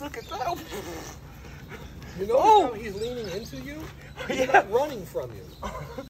Look at that. You know how he's leaning into you? He's not running from you.